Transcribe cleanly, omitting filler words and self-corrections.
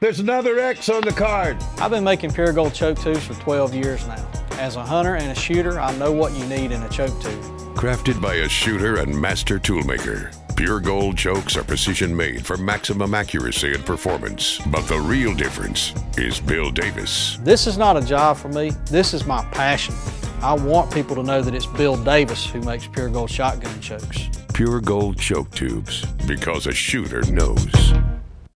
There's another X on the card. I've been making Pure Gold choke tubes for 12 years now. As a hunter and a shooter, I know what you need in a choke tube. Crafted by a shooter and master toolmaker, Pure Gold chokes are precision made for maximum accuracy and performance. But the real difference is Bill Davis. This is not a job for me. This is my passion. I want people to know that it's Bill Davis who makes Pure Gold shotgun chokes. Pure Gold choke tubes, because a shooter knows.